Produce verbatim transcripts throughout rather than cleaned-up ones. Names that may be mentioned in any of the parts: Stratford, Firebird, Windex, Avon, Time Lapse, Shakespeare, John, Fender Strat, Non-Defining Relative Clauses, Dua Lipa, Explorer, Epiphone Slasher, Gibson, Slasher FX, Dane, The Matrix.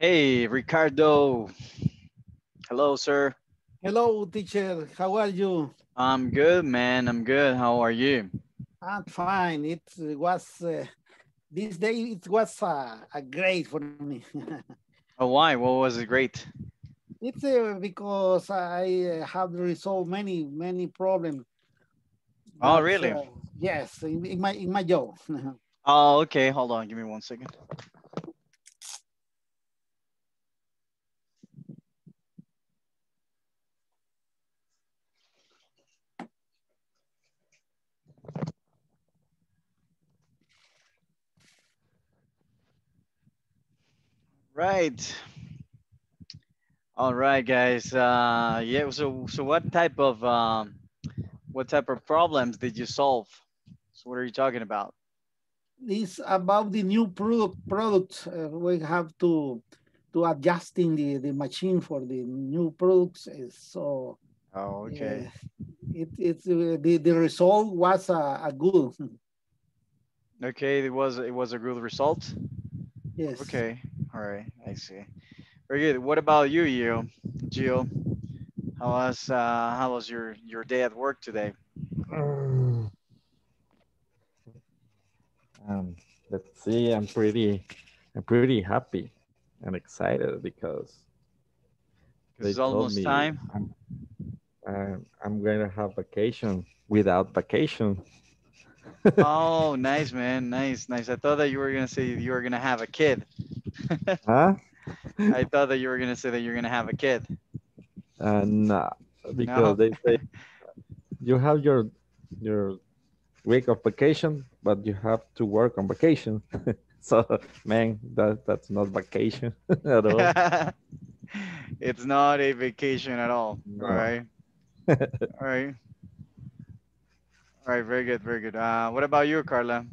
Hey, Ricardo. Hello, sir. Hello, teacher. How are you? I'm good, man. I'm good. How are you? I'm fine. It was, uh, this day, it was uh, a great for me. Oh, why? What was it great? It's uh, because I uh, have resolved many, many problems. Oh, but, really? Uh, yes, in, in, my, in my job. Oh, okay. Hold on. Give me one second. Right. All right, guys. Uh, yeah. So, so what type of um, what type of problems did you solve? So, what are you talking about? It's about the new product. Product uh, we have to to adjusting the the machine for the new products. So. Oh, okay. Uh, it it's uh, the the result was a, a good. Okay, it was it was a good result. Yes. Okay. All right, I see. Very good. What about you, Gio? Gio, how was uh, how was your your day at work today? Um, let's see. I'm pretty, I'm pretty happy and excited because they it's told almost me time. I'm, I'm, I'm gonna have vacation without vacation. Oh, nice, man. Nice, nice. I thought that you were gonna say you were gonna have a kid. Huh? I thought that you were gonna say that you're gonna have a kid. Uh, nah, because no. They say you have your your week of vacation, but you have to work on vacation. So, man, that that's not vacation at all. It's not a vacation at all. No. All right. All right. All right. Very good. Very good. Uh, what about you, Carla?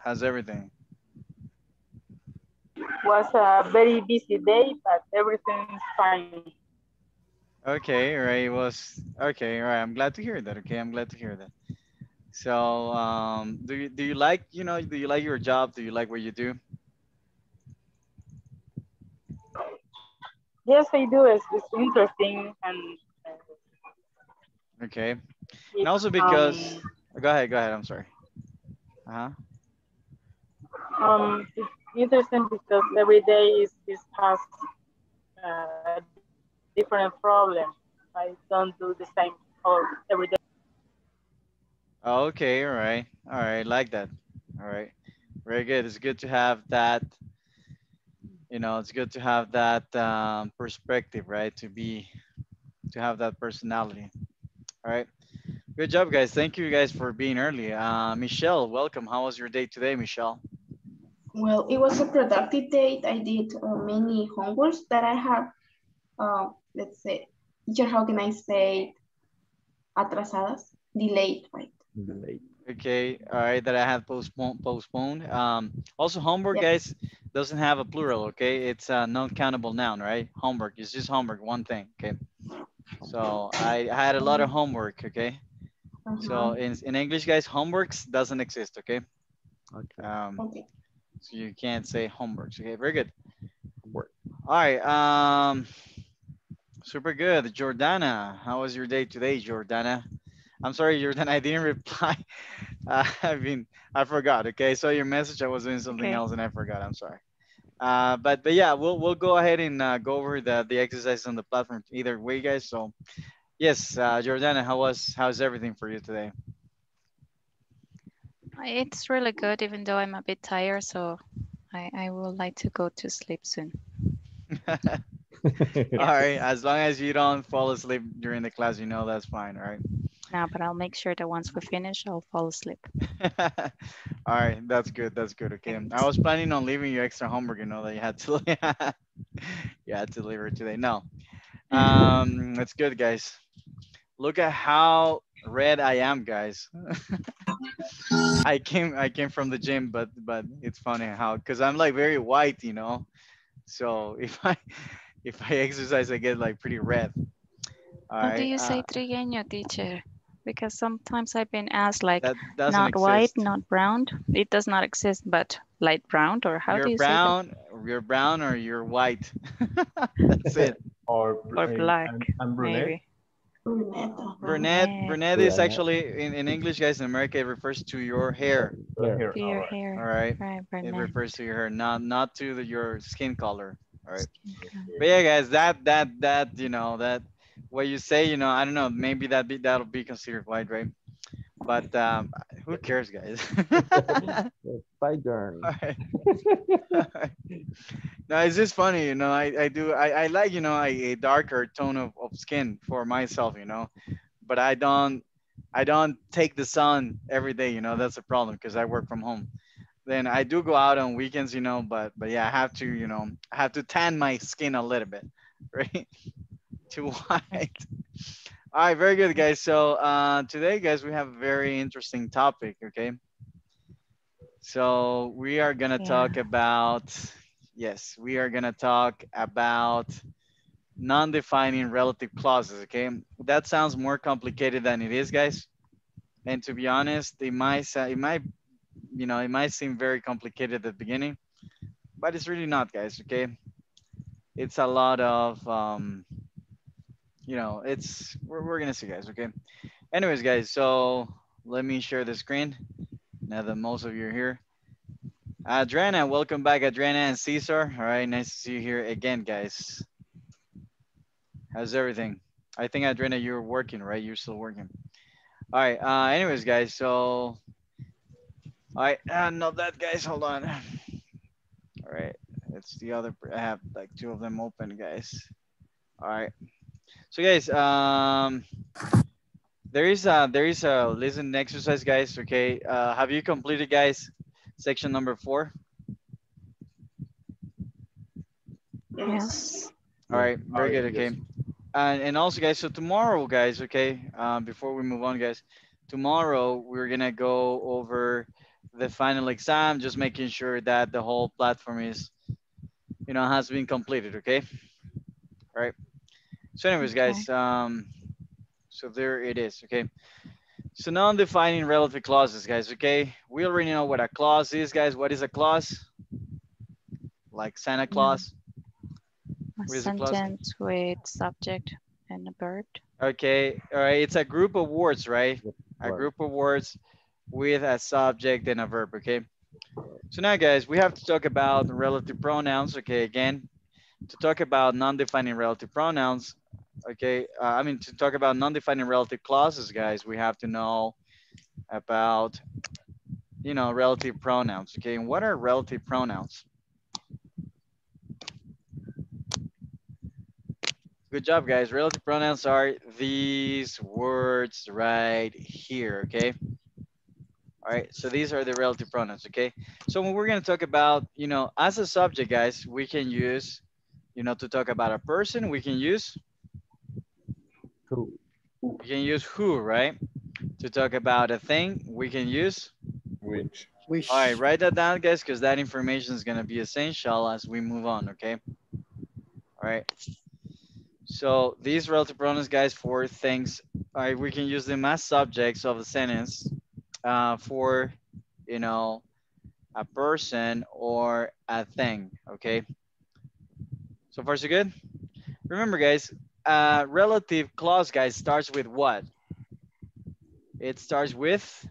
How's everything? Was a very busy day, but everything's fine. Okay, right. It was okay, right. I'm glad to hear that. Okay, I'm glad to hear that. So, um, do you do you like you know do you like your job? Do you like what you do? Yes, I do. It's, it's interesting and. Okay, and also because um, go ahead, go ahead. I'm sorry. Uh huh. Um. Interesting because every day is, is has a uh, different problem. I don't do the same every day. Okay, all right, all right, like that. All right, very good. It's good to have that, you know, it's good to have that um, perspective, right? To be, to have that personality. All right, good job, guys. Thank you guys for being early. Uh, Michelle, welcome. How was your day today, Michelle? Well, it was a productive day. I did uh, many homeworks that I have, uh, let's say, teacher, how can I say, atrasadas, delayed, right? Delayed. Okay, all right, that I have postponed. postponed. Um, also, homework, yeah. Guys, doesn't have a plural, okay? It's a non-countable noun, right? Homework, it's just homework, one thing, okay? So I, I had a lot of homework, okay? Uh -huh. So in, in English, guys, homeworks doesn't exist, okay? Okay. Um, okay. So you can't say homework. Okay, very good. Work. All right. Um, super good. Jordana, how was your day today, Jordana? I'm sorry, Jordana, I didn't reply. Uh, I mean, I forgot. Okay, so your message. I was doing something okay. else and I forgot. I'm sorry. Uh, but but yeah, we'll we'll go ahead and uh, go over the the exercises on the platform either way, guys. So yes, uh, Jordana, how was how's everything for you today? It's really good, even though I'm a bit tired, so I, I would like to go to sleep soon. All right, as long as you don't fall asleep during the class, you know that's fine, all right? No, but I'll make sure that once we finish, I'll fall asleep. All right, that's good, that's good, okay. I was planning on leaving you extra homework, you know, that you had to, you had to deliver today. No, um, that's good, guys. Look at how red I am, guys. I came I came from the gym, but but it's funny how because I'm like very white, you know. So if I if I exercise, I get like pretty red. All right. How do you say trigueño, teacher? because sometimes I've been asked like that not exist. White, not brown. It does not exist, but light brown, or how you're do you brown, say that? You're brown or you're white. That's it. Or, or black, and, and brunette. Maybe. Brunette, brunette, brunette is actually in, in English, guys. In America, it refers to your hair. hair. To your All right. hair. All right. right it refers to your hair, not not to the, your skin color. All right. Color. But yeah, guys, that that that you know that what you say, you know, I don't know, maybe that be that'll be considered white, right? But um, who cares, guys? Bye, darn. All right. All right. No, it's just funny, you know. I, I do I, I like, you know, a, a darker tone of, of skin for myself, you know. But I don't I don't take the sun every day, you know. That's a problem because I work from home. Then I do go out on weekends, you know. But but yeah, I have to, you know, I have to tan my skin a little bit, right? Too white. All right, very good, guys. So uh, today, guys, we have a very interesting topic, okay? So we are gonna yeah. talk about, yes, we are gonna talk about non-defining relative clauses, okay? That sounds more complicated than it is, guys. And to be honest, it might, it might, you know, it might seem very complicated at the beginning, but it's really not, guys, okay? It's a lot of, um, you know, it's, we're, we're gonna see, guys, okay? Anyways, guys, so let me share the screen now that most of you are here. Adriana, welcome back, Adriana and Cesar. All right, nice to see you here again, guys. How's everything? I think, Adriana, you're working, right? You're still working. All right, uh, anyways, guys, so, all right, uh, not that, guys, hold on. All right, it's the other, I have like two of them open, guys. All right. So guys, um, there is a, there is a listening exercise, guys, okay? Uh, have you completed, guys, section number four? Yes. All right, very good, okay. And, and also, guys, so tomorrow, guys, okay, um, before we move on, guys, tomorrow we're gonna go over the final exam, just making sure that the whole platform is, you know, has been completed, okay? All right. So anyways, guys, um, so there it is, okay? So non-defining relative clauses, guys, okay? We already know what a clause is, guys. What is a clause? Like Santa Claus. Mm. A sentence a with subject and a verb. Okay, all right, it's a group of words, right? A group of words with a subject and a verb, okay? So now, guys, we have to talk about relative pronouns, okay, again. To talk about non-defining relative pronouns, okay, uh, I mean, to talk about non-defining relative clauses, guys, we have to know about, you know, relative pronouns, okay? And what are relative pronouns? Good job, guys. Relative pronouns are these words right here, okay? All right, so these are the relative pronouns, okay? So when we're gonna talk about, you know, as a subject, guys, we can use, you know, to talk about a person, we can use who. We can use who, right? To talk about a thing, we can use which. Which. All right, write that down, guys, because that information is going to be essential as we move on, okay? All right. So these relative pronouns, guys, for things, all right, we can use them as subjects of a sentence uh, for, you know, a person or a thing, okay? So far, so good? Remember, guys, uh, relative clause, guys, starts with what? It starts with?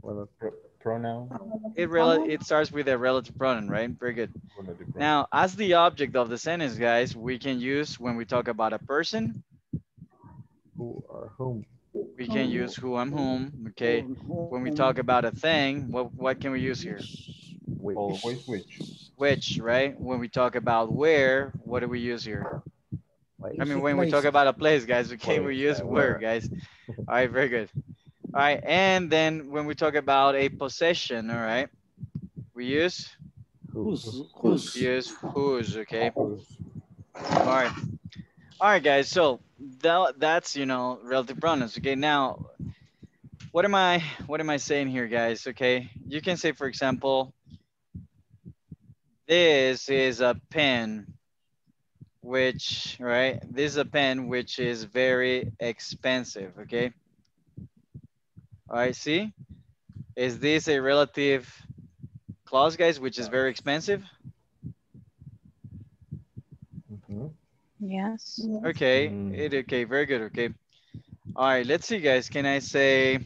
Well, a pronoun. It, it starts with a relative pronoun, right? Very good. Now, as the object of the sentence, guys, we can use when we talk about a person. Who or whom. We can use who and whom, okay? When we talk about a thing, what, what can we use here? Which. Always which. Which, right? When we talk about where, what do we use here? I mean, when place? we talk about a place, guys, okay, we use where, guys. All right, very good. All right, and then when we talk about a possession, all right, we use? Whose. Whose. We use whose, okay? All right. All right, guys, so that, that's, you know, relative pronouns, okay? Now, what am I, what am I saying here, guys, okay? You can say, for example, this is a pen, which, right? This is a pen which is very expensive, okay? I see. Is this a relative clause, guys, which is very expensive? Mm-hmm. Yes. Okay. Mm. It, okay. Very good. Okay. All right. Let's see, guys. Can I say,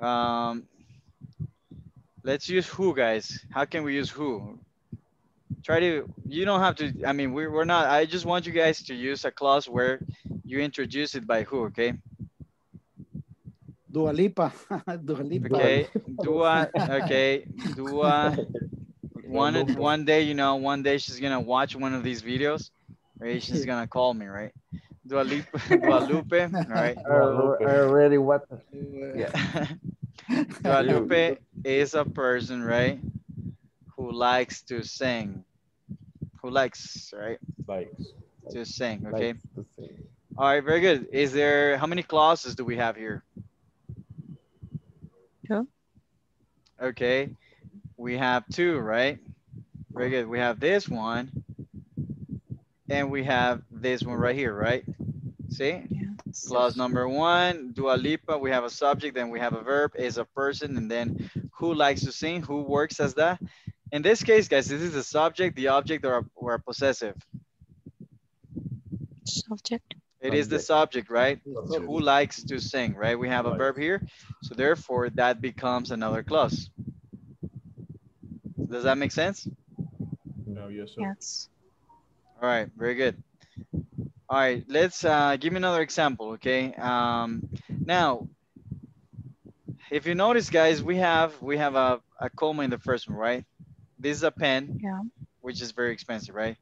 um, let's use who, guys. How can we use who? Try to, you don't have to, I mean, we, we're not, I just want you guys to use a clause where you introduce it by who, okay? Dua Lipa. Dua Lipa. Okay. Dua, okay. Dua. One, one day, you know, one day she's going to watch one of these videos, right? She's going to call me, right? Dua Lipa, Dua Lupe, right? I already what? Yeah. Dua Lupe is a person, right? Who likes to sing. Who likes, right? Likes. To sing, okay? Likes to sing. All right, very good. Is there, how many clauses do we have here? Two. Okay, we have two, right? Very good. We have this one, and we have this one right here, right? See? Yes. Clause number one, Dua Lipa, we have a subject, then we have a verb, is a person, and then who likes to sing, who works as that. In this case, guys, this is the subject, the object, or a, or a possessive. Subject. It is the subject, right? So who likes to sing, right? We have a verb here. So therefore, that becomes another clause. Does that make sense? No, yes, sir. Yes. All right, very good. All right, let's uh, give me another example, okay? Um, now, if you notice, guys, we have we have a, a comma in the first one, right? This is a pen, yeah, which is very expensive, right?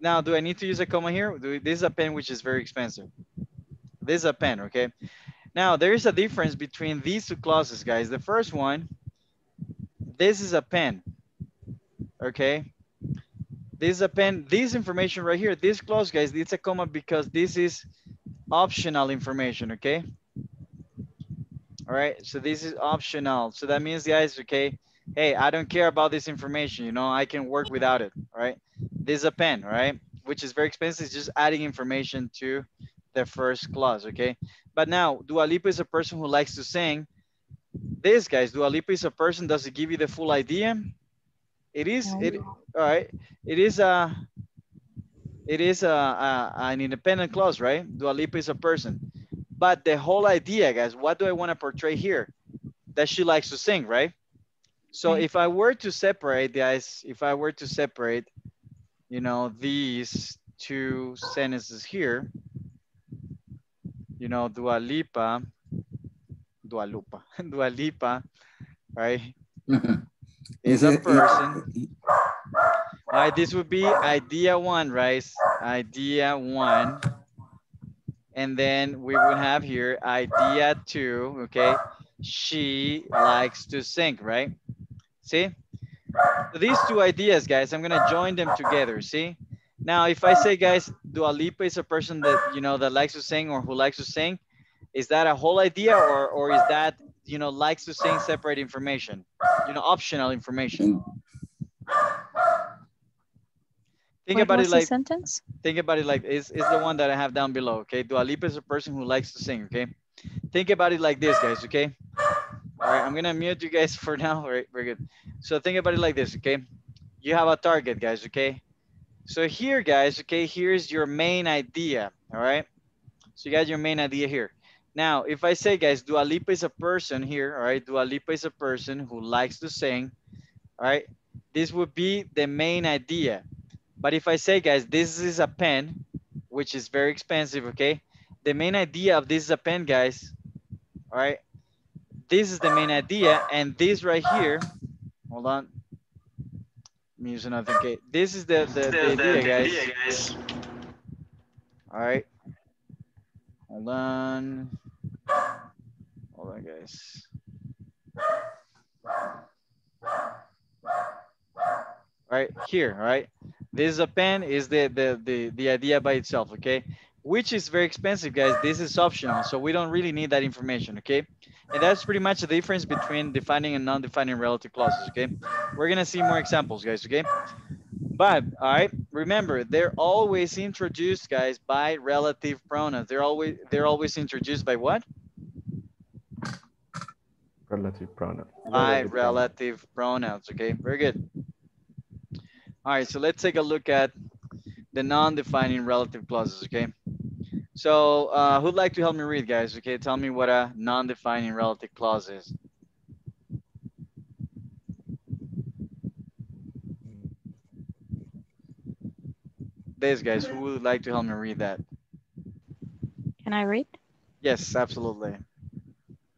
Now, do I need to use a comma here? Do, this is a pen, which is very expensive. This is a pen, okay? Now, there is a difference between these two clauses, guys. The first one, this is a pen, okay? This is a pen. This information right here, this clause, guys, it's a comma because this is optional information, okay? All right, so this is optional. So that means, guys, okay, hey, I don't care about this information, you know, I can work without it, all right? This is a pen, right? Which is very expensive. It's just adding information to the first clause, okay? But now, Dua Lipa is a person who likes to sing. This, guys, Dua Lipa is a person. Does it give you the full idea? It is, it, all right. It is a, it is a, a, an independent clause, right? Dua Lipa is a person. But the whole idea, guys, what do I want to portray here? That she likes to sing, right? So if I were to separate, guys, if I were to separate, you know, these two sentences here, you know, Dua Lipa, Dua Lipa, Dua Lipa, right? Is a person. All right, this would be idea one, right? Idea one. And then we would have here idea two, okay? She likes to sing, right? See? So these two ideas, guys, I'm going to join them together, see? Now, if I say, guys, Dua Lipa is a person that, you know, that likes to sing or who likes to sing, is that a whole idea or, or is that, you know, likes to sing separate information, you know, optional information? Think Wait, about it like, sentence? think about it like, is is the one that I have down below, okay? Dua Lipa is a person who likes to sing, okay? Think about it like this, guys, okay? All right, I'm gonna mute you guys for now. All right, we're good. So think about it like this, okay? You have a target, guys, okay? So here, guys, okay, here's your main idea, all right? So you got your main idea here. Now, if I say, guys, Dua Lipa is a person here, all right? Dua Lipa is a person who likes to sing, all right? This would be the main idea. But if I say, guys, this is a pen, which is very expensive, okay? The main idea of this is a pen, guys, all right? This is the main idea, and this right here, hold on, let me use another, okay, this is the, the, the, the idea, the guys. idea, guys. All right, hold on, hold on, guys. All right, here, all right, this is a pen, is the, the, the, the idea by itself, okay? Which is very expensive, guys. This is optional, so we don't really need that information, okay? And that's pretty much the difference between defining and non-defining relative clauses, okay? We're gonna see more examples, guys, okay? But, all right, remember, they're always introduced, guys, by relative pronouns. They're always, they're always introduced by what? Relative pronouns. My relative pronouns, okay, very good. All right, so let's take a look at the non-defining relative clauses, okay? So uh, who'd like to help me read, guys? Okay, tell me what a non-defining relative clause is. These guys, who would like to help me read that? Can I read? Yes, absolutely.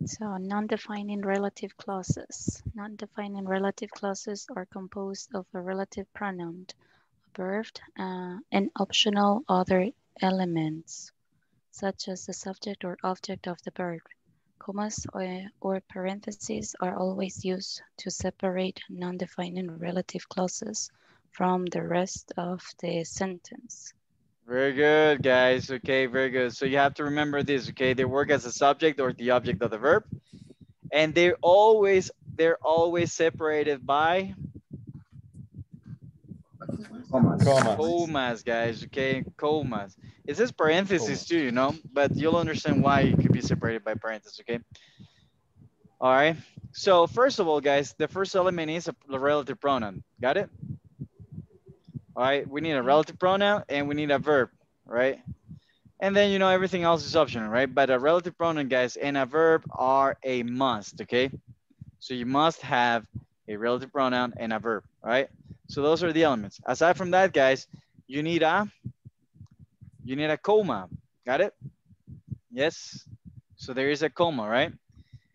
So non-defining relative clauses. Non-defining relative clauses are composed of a relative pronoun, a verb, uh, and optional other elements, such as the subject or object of the verb. Commas or, or parentheses are always used to separate non-defining relative clauses from the rest of the sentence. Very good, guys. Okay, very good. So you have to remember this, okay? They work as a subject or the object of the verb. And they're always, they're always separated by commas. Commas. Commas, guys, okay? Commas. It says parentheses commas too, you know? But you'll understand why it could be separated by parentheses, okay? All right. So first of all, guys, the first element is a relative pronoun. Got it? All right, we need a relative pronoun and we need a verb, right? And then, you know, everything else is optional, right? But a relative pronoun, guys, and a verb are a must, okay? So you must have a relative pronoun and a verb, right? So those are the elements. Aside from that, guys, you need a, you need a comma, got it? Yes, so there is a comma, right?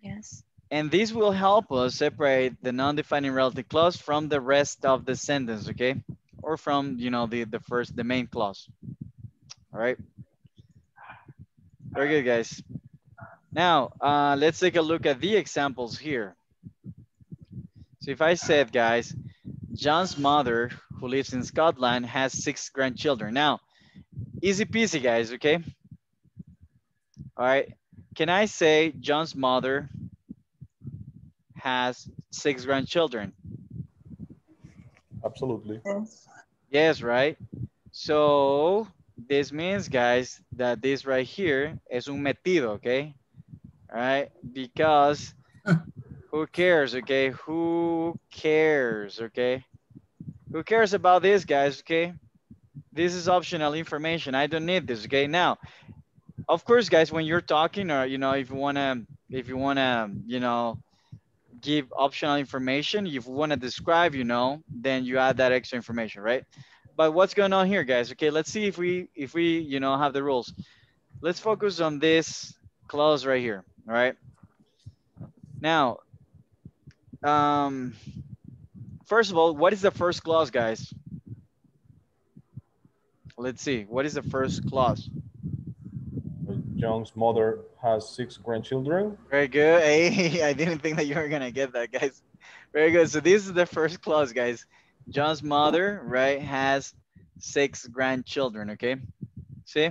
Yes. And this will help us separate the non-defining relative clause from the rest of the sentence, okay? Or from, you know, the, the first, the main clause. All right. Very good, guys. Now, uh, let's take a look at the examples here. So if I said, guys, John's mother, who lives in Scotland, has six grandchildren. Now, easy peasy, guys, okay? All right. Can I say John's mother has six grandchildren? Absolutely. Yes. Yes, right? So this means, guys, that this right here is un metido, okay? All right? Because who cares, okay? Who cares, okay? Who cares about this, guys, okay? This is optional information. I don't need this, okay? Now, of course, guys, when you're talking or, you know, if you want to, if you want to, you know, give optional information, if you want to describe, you know, then you add that extra information, right? But what's going on here, guys? Okay, let's see if we, if we, you know, have the rules. Let's focus on this clause right here, all right? Now, um, first of all, what is the first clause, guys? Let's see, what is the first clause? John's mother has six grandchildren. Very good. Hey, I didn't think that you were going to get that, guys. Very good. So this is the first clause, guys. John's mother, right, has six grandchildren, okay? See?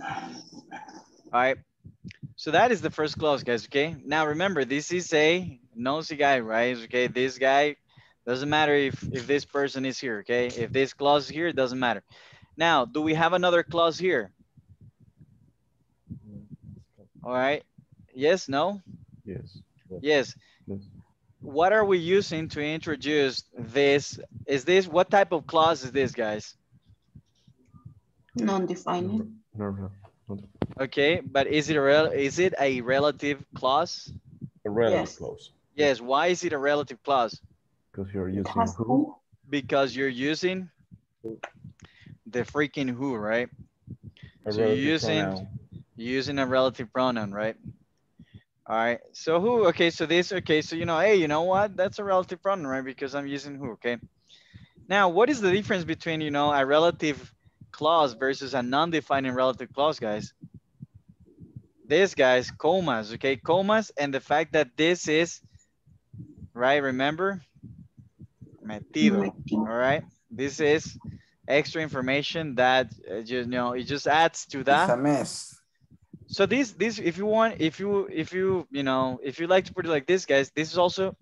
All right. So that is the first clause, guys, okay? Now, remember, this is a nosy guy, right? Okay, this guy, doesn't matter if, if this person is here, okay? If this clause is here, it doesn't matter. Now, do we have another clause here? All right. Yes, no? Yes. Yes. Yes. What are we using to introduce this? Is this, what type of clause is this, guys? Non-defining. Okay, but is it a, is it a relative clause? A relative yes. clause. Yes, why is it a relative clause? Because you're using because who? Because you're using the freaking who, right? A so you're using... Pronoun. Using a relative pronoun, right? All right, so who, okay, so this, okay, so you know, hey, you know what? That's a relative pronoun, right? Because I'm using who, okay? Now, what is the difference between, you know, a relative clause versus a non-defining relative clause, guys? This, guys, commas, okay? Commas and the fact that this is, right, remember? Metido, all right? This is extra information that, you know, it just adds to that. It's a mess. So this, this, if you want, if you, if you, you know, if you like to put it like this, guys, this is also,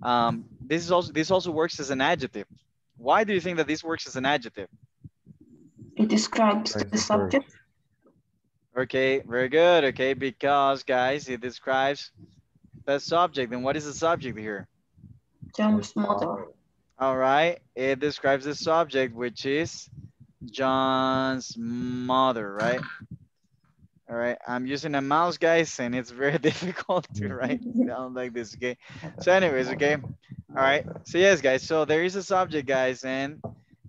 um, this is also, this also works as an adjective. Why do you think that this works as an adjective? It describes the subject. Okay, very good. Okay, because guys, it describes That's subject. Then what is the subject here? John's mother. All right. It describes the subject, which is John's mother, right? All right. I'm using a mouse, guys, and it's very difficult to write down like this, okay? So anyways, okay. All right. So yes, guys. So there is a subject, guys, and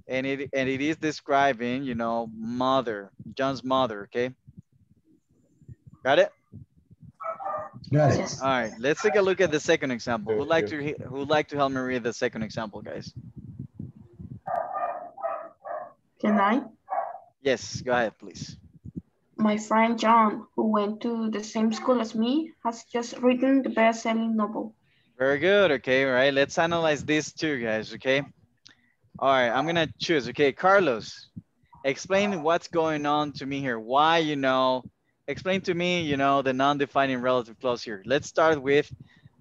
and it and it is describing, you know, mother, John's mother, okay? Got it? Got it. All right, let's take a look at the second example. Who'd like to who'd like to help me read the second example, guys? Can I? Yes, go ahead, please. My friend John, who went to the same school as me, has just written the best-selling novel. Very good, okay, all right. Let's analyze these two, guys, okay? All right, I'm gonna choose, okay, Carlos, explain what's going on to me here. Why, you know, explain to me, you know, the non-defining relative clause here. Let's start with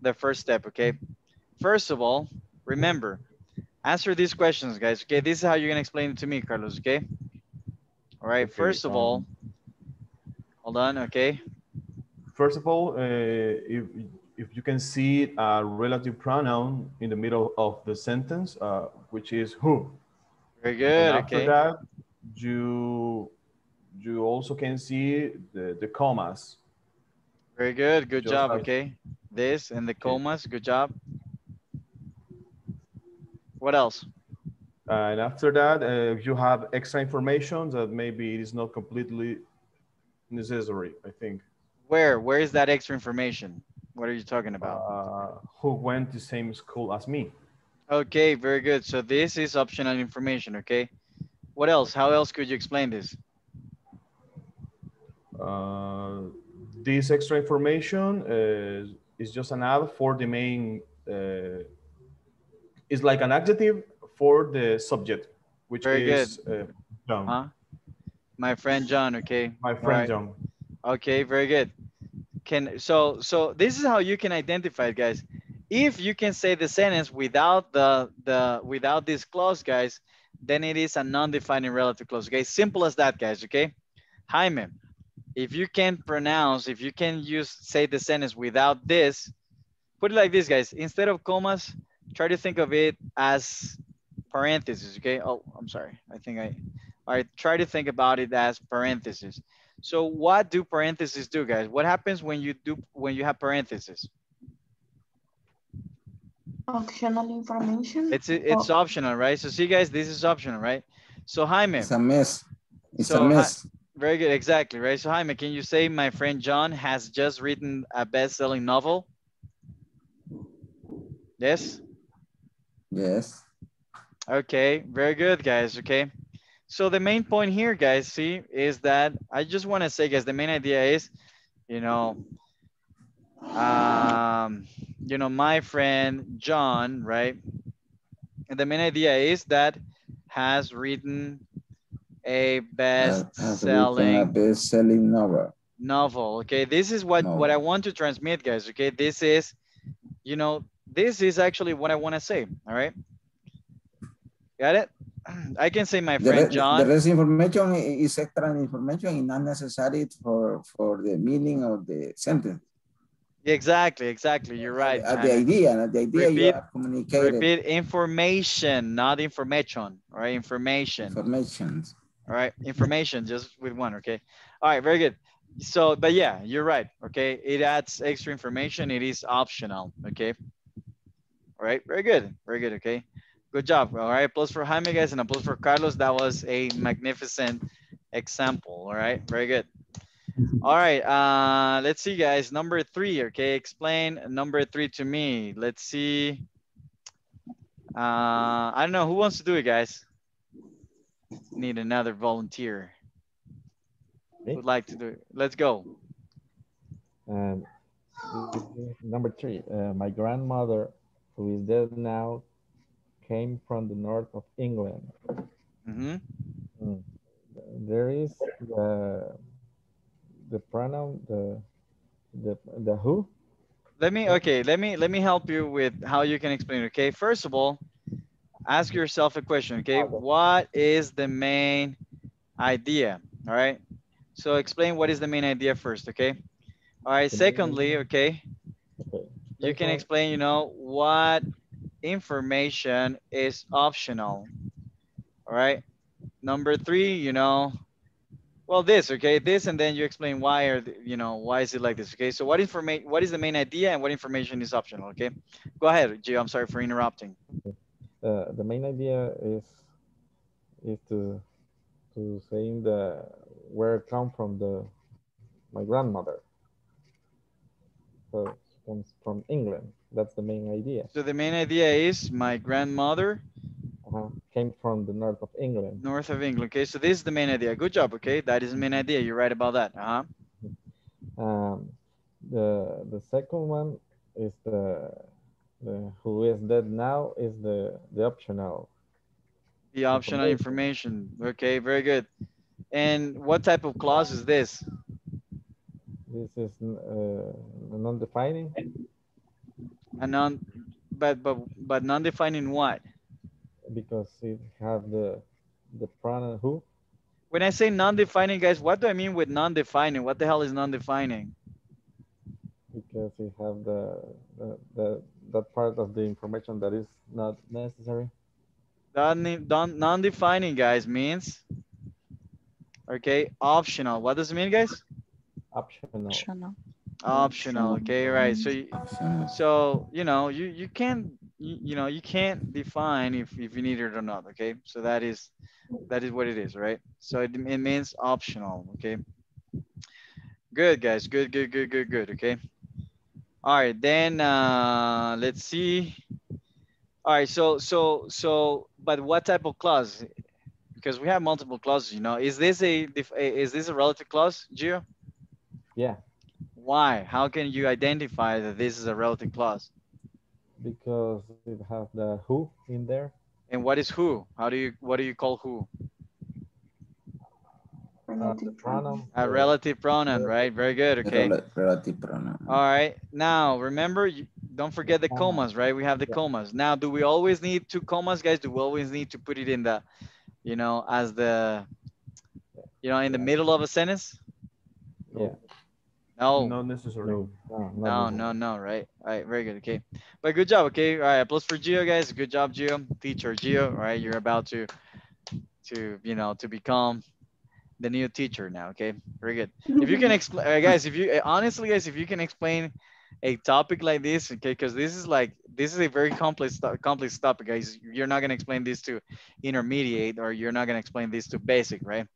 the first step, okay? First of all, remember, answer these questions, guys, okay? This is how you're gonna explain it to me, Carlos, okay? All right, okay, first of um, all, hold on, okay? First of all, uh, if, if you can see a relative pronoun in the middle of the sentence, uh, which is who. Very good, and after okay. that, you... you also can see the, the commas. Very good. Good Just job. Like, okay. This and the commas. Good job. What else? Uh, and after that, uh, you have extra information that maybe it is not completely necessary, I think. Where? Where is that extra information? What are you talking about? Uh, who went to the same school as me. Okay. Very good. So this is optional information. Okay. What else? How else could you explain this? Uh, this extra information uh, is just an ad for the main, uh, it's like an adjective for the subject, which Very is uh, John. Huh? My friend John, okay. My friend right. John. Okay, very good. Can so so this is how you can identify it, guys. If you can say the sentence without the the without this clause, guys, then it is a non-defining relative clause. Okay, simple as that, guys. Okay, Jaime. If you can pronounce, if you can use, say the sentence without this, put it like this, guys. Instead of commas, try to think of it as parentheses, okay? Oh, I'm sorry. I think I, all right, try to think about it as parentheses. So what do parentheses do, guys? What happens when you do, when you have parentheses? Optional information. It's it's oh. optional, right? So see, guys, this is optional, right? So Jaime. It's a mess. It's so, a mess. Very good, exactly, right? So Jaime, can you say my friend John has just written a best-selling novel? Yes? Yes. Okay, very good, guys, okay? So the main point here, guys, see, is that I just wanna say, guys, the main idea is, you know, um, you know, my friend John, right? And the main idea is that has written a best-selling uh, best-selling novel. Novel. Okay, this is what, what I want to transmit, guys. Okay, this is, you know, this is actually what I want to say. All right, got it? I can say my friend the rest, John. The rest information is extra information and not necessary for for the meaning of the sentence. Exactly, exactly. You're right. At the idea, at the idea, repeat, you have communicated. Repeat information, not information. All right, information. Information. All right, information, just with one, okay? All right, very good. So, but yeah, you're right, okay? It adds extra information. It is optional, okay? All right, very good, very good, okay? Good job, all right? Applause for Jaime, guys, and applause for Carlos. That was a magnificent example, all right? Very good. All right, uh, let's see, guys. Number three, okay? Explain number three to me. Let's see. Uh, I don't know, who wants to do it, guys? Need another volunteer. Me? Would like to do it. Let's go. Um, number three, uh, my grandmother, who is dead now, came from the north of England. Mm-hmm. Mm. There is the, the pronoun, the, the, the who. Let me, okay, let me, let me help you with how you can explain it, okay? First of all, ask yourself a question, okay? What is the main idea, all right? So explain what is the main idea first, okay? All right, secondly, okay, okay. You can explain, you know, what information is optional. All right. Number three, you know, well, this, okay, this, and then you explain why, or, you know, why is it like this, okay? So what information, what is the main idea and what information is optional, okay? Go ahead, Gio, I'm sorry for interrupting. Uh, the main idea is, is to, to saying the, where it comes from, the, my grandmother. So it comes from England, that's the main idea. So the main idea is my grandmother Uh, came from the north of England. North of England, okay. So this is the main idea. Good job, okay. That is the main idea. You're right about that. Uh-huh. Um, the the second one is the, the who is dead now is the the optional. The optional information. information. Okay, very good. And what type of clause is this? This is uh, non-defining. A non, but but but non-defining what? Because it have the the pronoun who. When I say non-defining, guys, what do I mean with non-defining? What the hell is non-defining? Because you have the, the the that part of the information that is not necessary. Non-defining, guys, means okay optional. What does it mean, guys? Optional. Optional. Optional. Okay, right. So you, so you know you you can. You, you know, you can't define if, if you need it or not, okay? So that is that is what it is, right? So it, it means optional, okay? Good, guys. Good, good, good, good, good, okay? All right, then uh, let's see. All right, so, so, so, but what type of clause? Because we have multiple clauses, you know. Is this a, is this a relative clause, Gio? Yeah. Why? How can you identify that this is a relative clause? Because it has the who in there. And what is who? How do you, what do you call who? Relative pronoun. A relative pronoun, right? Very good, okay. Relative pronoun. All right, now remember, don't forget the commas, right? We have the commas. Now, do we always need two commas, guys? Do we always need to put it in the, you know, as the, you know, in the middle of a sentence? Yeah. No, not necessarily. No, no, no, no, no, right? All right, very good, okay. But good job, okay? All right, applause for Gio, guys. Good job, Gio. Teacher Gio, all right? You're about to, to you know, to become the new teacher now, okay? Very good. If you can explain, right, guys, if you, honestly, guys, if you can explain a topic like this, okay, because this is like, this is a very complex, complex topic, guys. You're not going to explain this to intermediate, or you're not going to explain this to basic, right?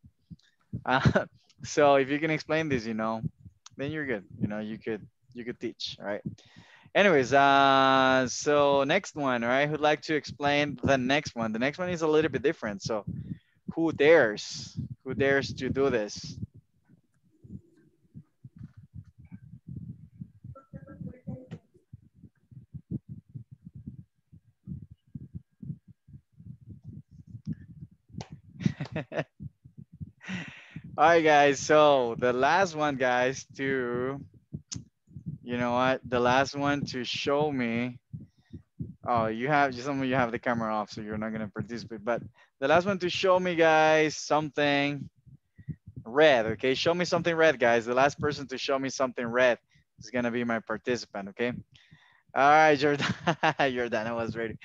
Uh, so if you can explain this, you know, then you're good. You know, you could you could teach, all right? Anyways, uh, so next one, all right? Who'd like to explain the next one? The next one is a little bit different. So who dares? Who dares to do this? All right, guys, so the last one, guys, to, you know what, the last one to show me, oh, you have, some of you have the camera off, so you're not going to participate, but the last one to show me, guys, something red, okay? Show me something red, guys. The last person to show me something red is going to be my participant, okay? All right, Jordan, Jordan, I was ready.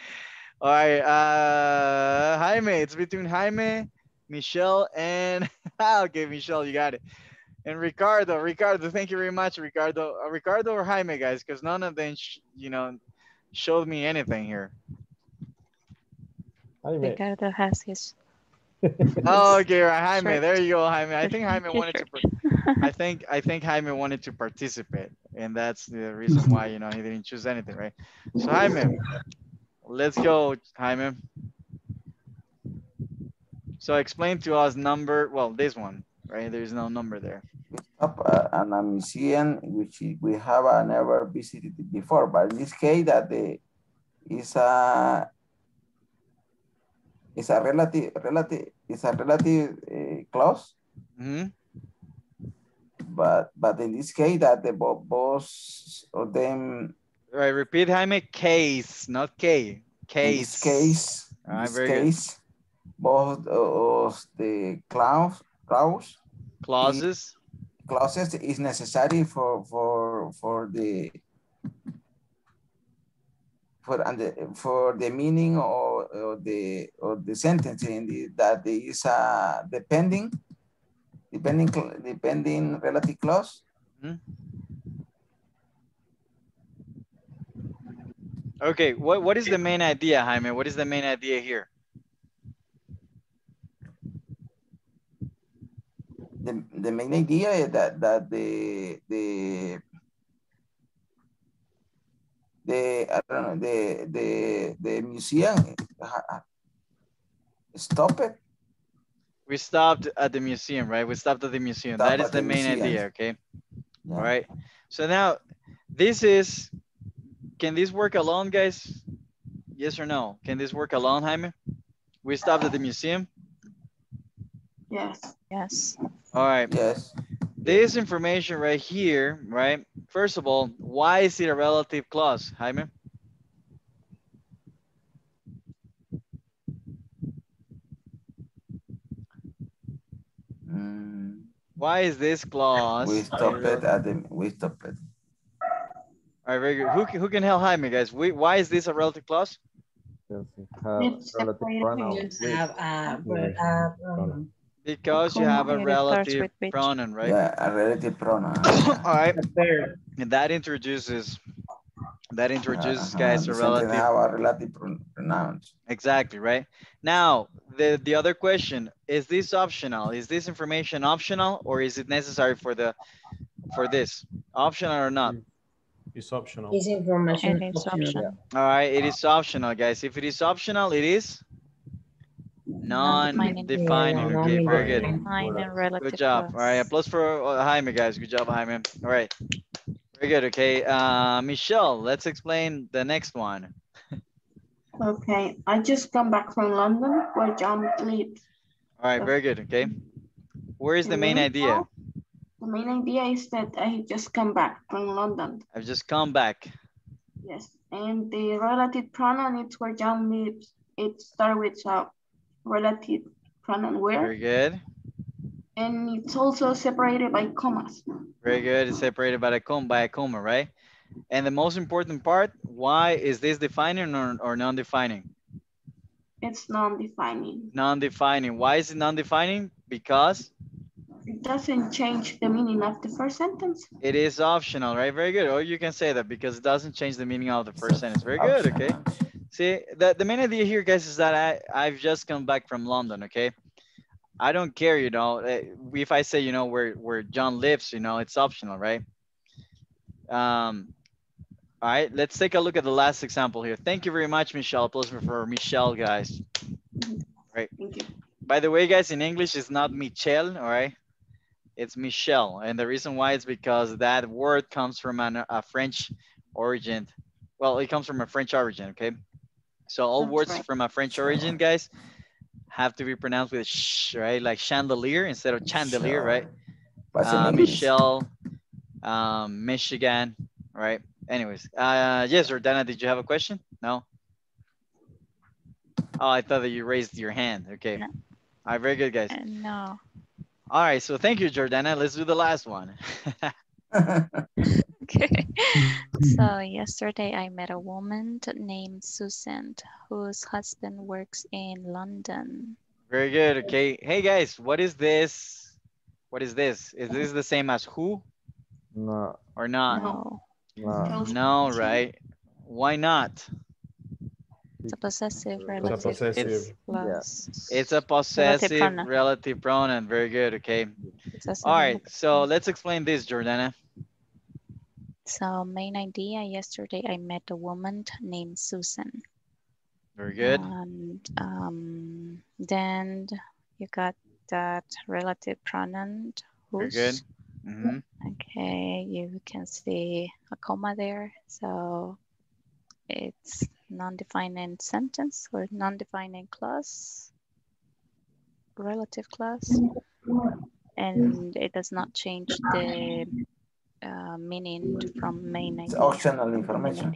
All right, uh, Jaime, it's between Jaime, Michelle, and okay, Michelle, you got it. And Ricardo, Ricardo, thank you very much, Ricardo. Uh, Ricardo or Jaime, guys, because none of them, sh you know, showed me anything here. Jaime. Ricardo has his. Oh, okay, right, Jaime. Short. There you go, Jaime. I think Jaime wanted to. I think I think Jaime wanted to participate, and that's the reason why, you know, he didn't choose anything, right? So Jaime, let's go, Jaime. So explain to us number, well, this one, right? There's no number there. And a museum which we have uh, never visited before, but in this case that the is a is a relative relative is a relative uh, clause. Mm-hmm. But but in this case that the both of them. Right. Repeat, Jaime. Case, not K. Case. In case. All right, very case. Good. Both of the clause, clause, clauses, clauses is necessary for for for the for under, for the meaning or, or the or the sentence in the, that there is a depending depending depending relative clause. Mm-hmm. Okay, what what is the main idea, Jaime? What is the main idea here? The, the main idea is that that the the the I don't know the the the museum stopped. We stopped at the museum, right? We stopped at the museum. Stop that is the, the main museum. idea, okay? Yeah. All right. So now this is. Can this work alone, guys? Yes or no? Can this work alone, Jaime? We stopped at the museum? Yes. Yes. All right. Yes. This information right here, right? First of all, why is it a relative clause, Jaime? Mm. Why is this clause? We stopped it at the, we stopped it. All right, very good. Who can, who can help Jaime, guys? We, why is this a relative clause? Because you have a relative pronoun. Because you have a relative pronoun, right? Yeah, a relative pronoun. All right. And that introduces, that introduces, uh, guys, uh, a relative. Have a relative pronoun. Exactly, right? Now, the, the other question, is this optional? Is this information optional or is it necessary for, the, for this? Optional or not? It's optional. It's information. It is optional. All right, it is optional, guys. If it is optional, it is non-defining. Okay, very good. Good job. All right, applause for Jaime, guys. Good job, Jaime. All right, very good. Okay, uh, Michelle, let's explain the next one. Okay, I just come back from London where John lives. All right, very good. Okay, where is the main idea? The main idea is that I just come back from London. I've just come back. Yes, and the relative pronoun is where John lives. It starts with a relative pronoun where. Very good. And it's also separated by commas. Very good, it's separated by a, com by a comma, right? And the most important part, why is this defining or, or non-defining? It's non-defining. Non-defining, why is it non-defining? Because? It doesn't change the meaning of the first sentence. It is optional, right? Very good. Or you can say that because it doesn't change the meaning of the first sentence. Very good, okay? See, the, the main idea here, guys, is that I, I've just come back from London, okay? I don't care, you know, if I say, you know, where, where John lives, you know, it's optional, right? Um, all right, let's take a look at the last example here. Thank you very much, Michelle. Applause for Michelle, guys. Right. Thank you. By the way, guys, in English, it's not Michelle, all right? It's Michelle, and the reason why is because that word comes from an, a French origin. Well, it comes from a French origin, okay? So all That's words right. from a French origin, guys, have to be pronounced with sh, right? Like chandelier instead of chandelier, right? Uh, Michelle, um, Michigan, right? Anyways, uh, yes, Jordana, did you have a question? No? Oh, I thought that you raised your hand, okay. No. All right, very good, guys. Uh, no. All right, so thank you, Jordana. Let's do the last one. Okay. So yesterday I met a woman named Susan whose husband works in London. Very good, okay. Hey guys, what is this? What is this? Is this the same as who? No. Or not? No. No, no right? Why not? It's a possessive relative. It's a possessive, it's, yeah. it's a possessive relative, pronoun. relative pronoun. Very good. Okay. All right. So let's explain this, Jordana. So main idea, yesterday I met a woman named Susan. Very good. And um, then you got that relative pronoun. Who's. Very good. Mm-hmm. Okay. You can see a comma there. So it's non-defining sentence or non-defining clause, relative clause, and it does not change the uh, meaning from main idea. It's optional information.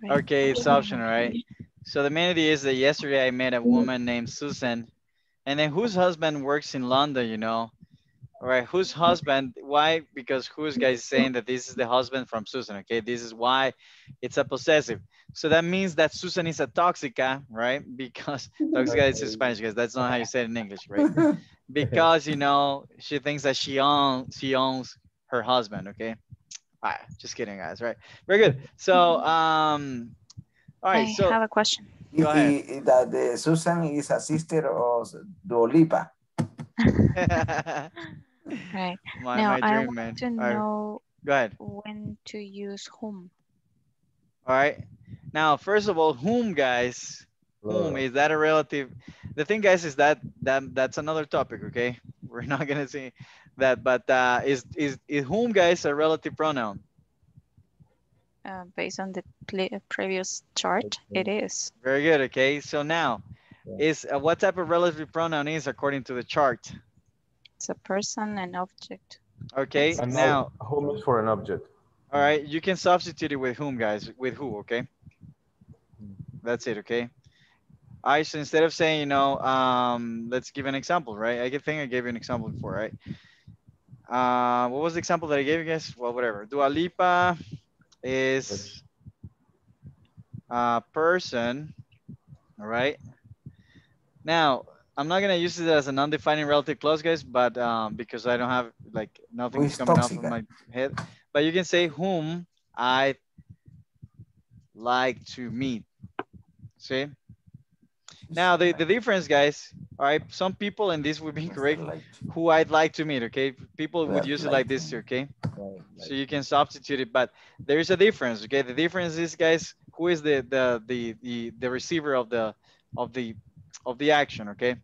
Right. Okay, it's optional, right? So the main idea is that yesterday I met a woman named Susan, and then whose husband works in London, you know, All right, whose husband? Why? Because whose guy is saying that this is the husband from Susan, okay? This is why it's a possessive. So that means that Susan is a toxica, right? Because toxica is Spanish, guys. That's not how you say it in English, right? Because, you know, she thinks that she owns, she owns her husband, okay? All right, just kidding, guys, right? Very good. So, um, all right. I so, have a question. Go ahead. He, that the Susan is a sister of Dua Lipa. Right. My, now, my dream, I want man. to know right. Go ahead. when to use whom. All right. Now, first of all, whom, guys? Whoa. Whom? Is that a relative? The thing, guys, is that, that that's another topic, okay? We're not going to see that. But uh, is, is, is whom, guys, a relative pronoun? Uh, based on the previous chart, it is. Very good, okay? So now, is uh, what type of relative pronoun is according to the chart? It's a person and object. Okay, and now whom is for an object. All right, you can substitute it with whom, guys, with who, okay? That's it, okay? All right, so instead of saying, you know, um, let's give an example, right? I think I gave you an example before, right? Uh, what was the example that I gave you guys? Well, whatever. Dua Lipa is a person, all right? Now, I'm not gonna use it as an undefining relative clause, guys, but um, because I don't have like nothing coming off of my head. But you can say whom I like to meet. See? Now the, the difference, guys. All right, some people, and this would be correct, who I'd like to meet. Okay, people would use it like this. Okay, so you can substitute it, but there is a difference. Okay, the difference is, guys, who is the the the the, the receiver of the of the of the action, okay?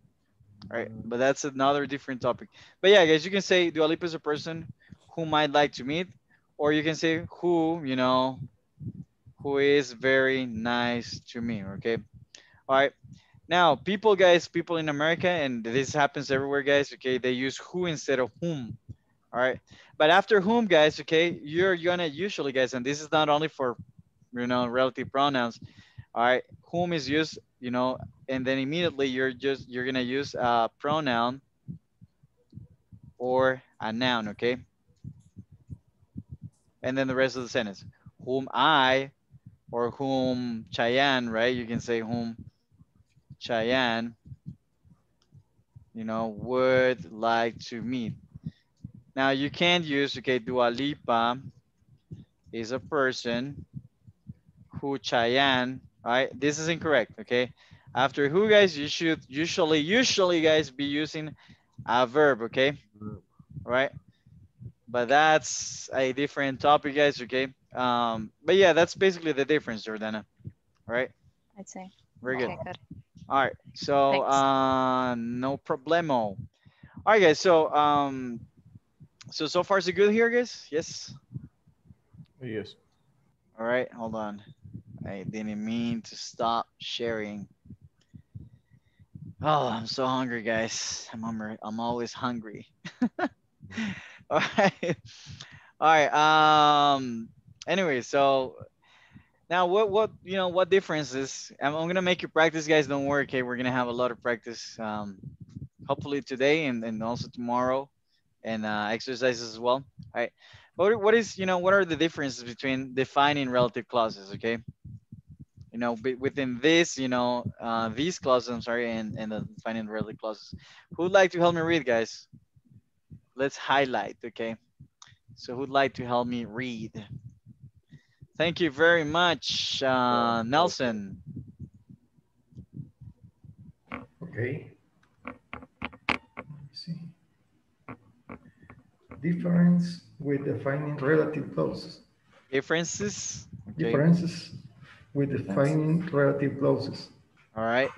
All right, but that's another different topic. But yeah, guys, you can say Dua Lipa is a person whom I'd like to meet, or you can say who, you know, who is very nice to me, okay? All right, now people, guys, people in America, and this happens everywhere, guys, okay, they use who instead of whom, all right? But after whom, guys, okay, you're gonna usually, guys, and this is not only for, you know, relative pronouns, all right, whom is used, you know, and then immediately you're just, you're gonna use a pronoun or a noun, okay? And then the rest of the sentence, whom I, or whom Cheyenne, right? You can say whom Cheyenne, you know, would like to meet. Now you can't use, okay, Dua Lipa is a person who Cheyenne, all right? This is incorrect, okay? After who, guys, you should usually, usually, guys, be using a verb, okay? All right? But that's a different topic, guys, okay? Um, but yeah, that's basically the difference, Jordana, all right? I'd say. Very good. Okay, good. All right, so Thanks. uh, no problemo. All right, guys, so, um, so, so far, is it good here, guys? Yes? Yes. All right, hold on. I didn't mean to stop sharing. Oh, I'm so hungry, guys. I'm hungry. I'm always hungry. All right. All right. Um, anyway, so now what, what, you know, what differences? I'm, I'm going to make you practice, guys. Don't worry. Okay. We're going to have a lot of practice. Um, hopefully today and, and also tomorrow, and uh, exercises as well. All right. But what is, you know, what are the differences between defining relative clauses? Okay. You know, within this, you know, uh, these clauses, I'm sorry, and, and the defining relative clauses. Who'd like to help me read, guys? Let's highlight, okay? So who'd like to help me read? Thank you very much, uh, Nelson. Okay. Let me see. Difference with defining relative clauses. Differences? Okay. Differences. With defining relative clauses. All right.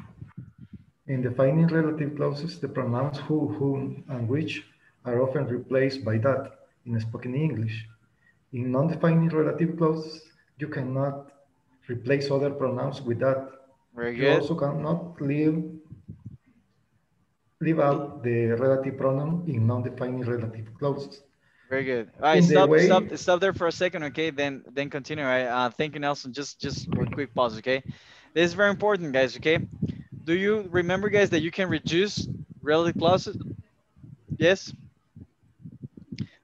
In defining relative clauses, the pronouns who, whom, and which are often replaced by that in spoken English. In non-defining relative clauses, you cannot replace other pronouns with that. Very good. You also cannot leave, leave out the relative pronoun in non-defining relative clauses. Very good. All right, stop, way... stop, stop there for a second, okay? Then, then continue. Right? Uh, thank you, Nelson. Just, just a quick pause, okay? This is very important, guys. Okay. Do you remember, guys, that you can reduce relative clauses? Yes.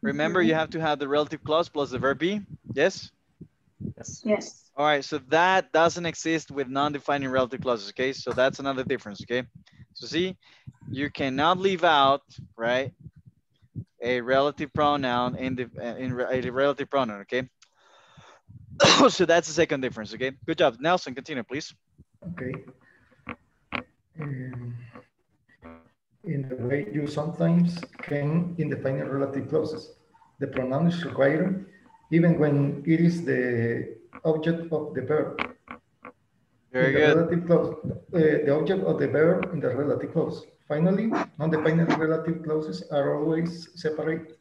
Remember, you have to have the relative clause plus the verb be. Yes? Yes. Yes. All right. So that doesn't exist with non-defining relative clauses. Okay. So that's another difference. Okay. So see, you cannot leave out, right, a relative pronoun in the in a relative pronoun. Okay. So that's the second difference. Okay. Good job, Nelson. Continue, please. Okay. Um, in the way you sometimes can in defining relative clauses, the pronoun is required even when it is the object of the verb. Very good. Relative clause, uh, the object of the verb in the relative clause. Finally, non-defining relative clauses are always separate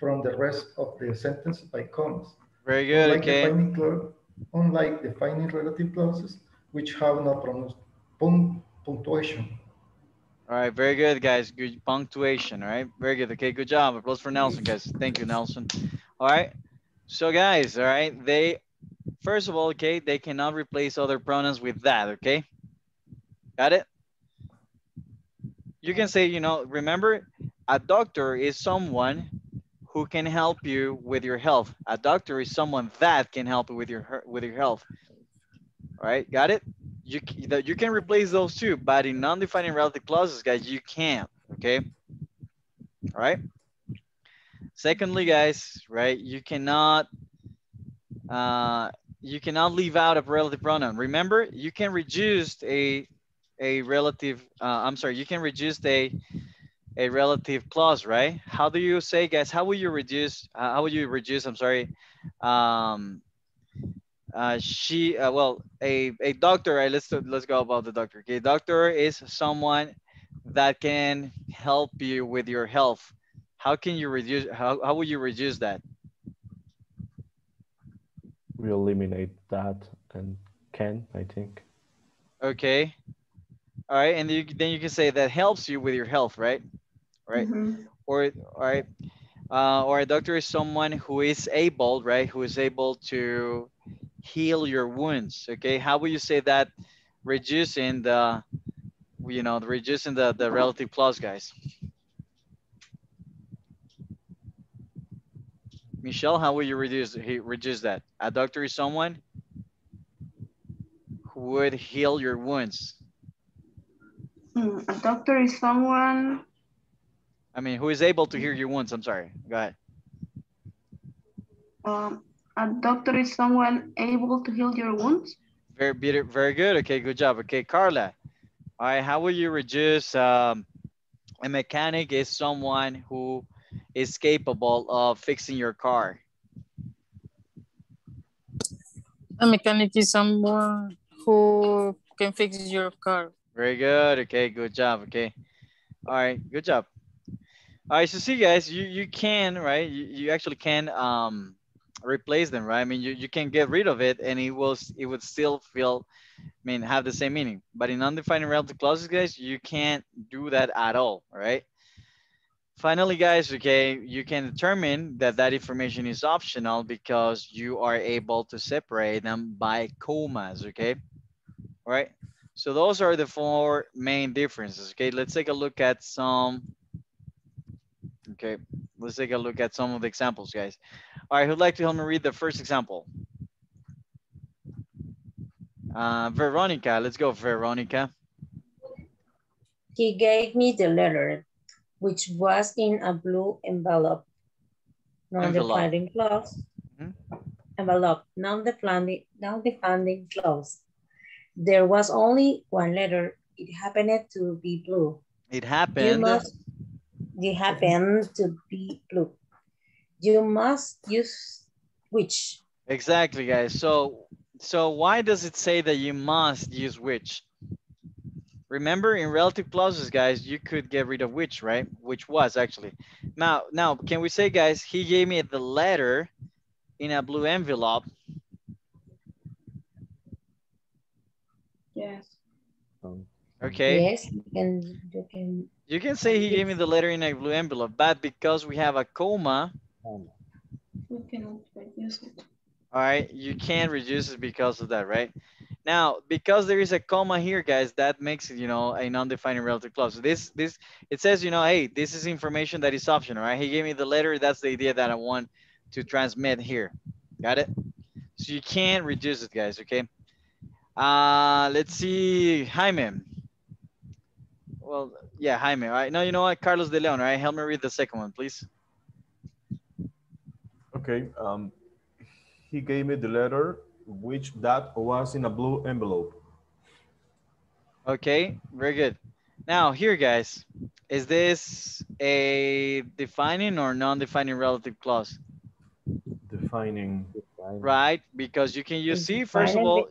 from the rest of the sentence by commas. Very good. Unlike okay. Defining clause, unlike defining relative clauses, which have no pun punctuation. All right. Very good, guys. Good punctuation. All right. Very good. Okay. Good job. Applause for Nelson, guys. Thank you, Nelson. All right. So guys, all right, they, first of all, okay, they cannot replace other pronouns with that, okay? Got it? You can say, you know, remember, a doctor is someone who can help you with your health. A doctor is someone that can help you with your, with your health, all right? Got it? You, you can replace those two, but in non-defining relative clauses, guys, you can't, okay? All right? Secondly, guys, right, you cannot uh, you cannot leave out a relative pronoun. Remember, you can reduce a a relative. Uh, I'm sorry, you can reduce a a relative clause, right? How do you say, guys? How will you reduce? Uh, how will you reduce? I'm sorry. Um, uh, she. Uh, well, a a doctor. Right, let's let's go about the doctor. Okay, doctor is someone that can help you with your health. How can you reduce, how, how will you reduce that? We eliminate that and can, I think. Okay. All right, and you, then you can say that helps you with your health, right? Right, mm-hmm. Or, all right, uh, or a doctor is someone who is able, right? Who is able to heal your wounds, okay? How will you say that reducing the, you know, reducing the, the relative clause, guys? Michelle, how will you reduce reduce that? A doctor is someone who would heal your wounds. Mm, a doctor is someone. I mean, who is able to heal your wounds. I'm sorry. Go ahead. Um, a doctor is someone able to heal your wounds. Very, very good. Okay, good job. Okay, Carla. All right, how will you reduce? Um, a mechanic is someone who is capable of fixing your car. A mechanic is someone who can fix your car. Very good. Okay, good job. Okay. All right, good job. All right, so see guys, you, you can, right? You, you actually can um, replace them, right? I mean, you, you can get rid of it and it will it would still feel, I mean, have the same meaning. But in undefined relative clauses, guys, you can't do that at all, right? Finally, guys, okay, you can determine that that information is optional because you are able to separate them by commas, okay? All right, so those are the four main differences, okay? Let's take a look at some, okay, let's take a look at some of the examples, guys. All right, who'd like to help me read the first example? Uh, Veronica, let's go, Veronica. He gave me the letter, which was in a blue envelope. Non-defining clause. Mm-hmm. Envelope. Non-defining non-defining clause. There was only one letter. It happened to be blue. It happened. You must, it happened to be blue. You must use which. Exactly, guys. So, so why does it say that you must use which? Remember, in relative clauses, guys, you could get rid of which, right? Which was actually. Now, now, can we say, guys, he gave me the letter in a blue envelope? Yes. Okay. Yes, you can. You can, you can say he yes. gave me the letter in a blue envelope, but because we have a comma, we cannot reduce it. All right, you can't reduce it because of that, right? Now, because there is a comma here, guys, that makes it, you know, a non-defining relative clause. So this, this, it says, you know, hey, this is information that is optional, right? He gave me the letter. That's the idea that I want to transmit here. Got it? So you can't reduce it, guys, okay? Uh, let's see, Jaime. Well, yeah, Jaime, all right? No, you know what? Carlos de Leon, all right? Help me read the second one, please. Okay. Um, he gave me the letter, which that was in a blue envelope. Okay, very good. Now here, guys, is this a defining or non-defining relative clause? Defining. Right, because you can use C, first of all.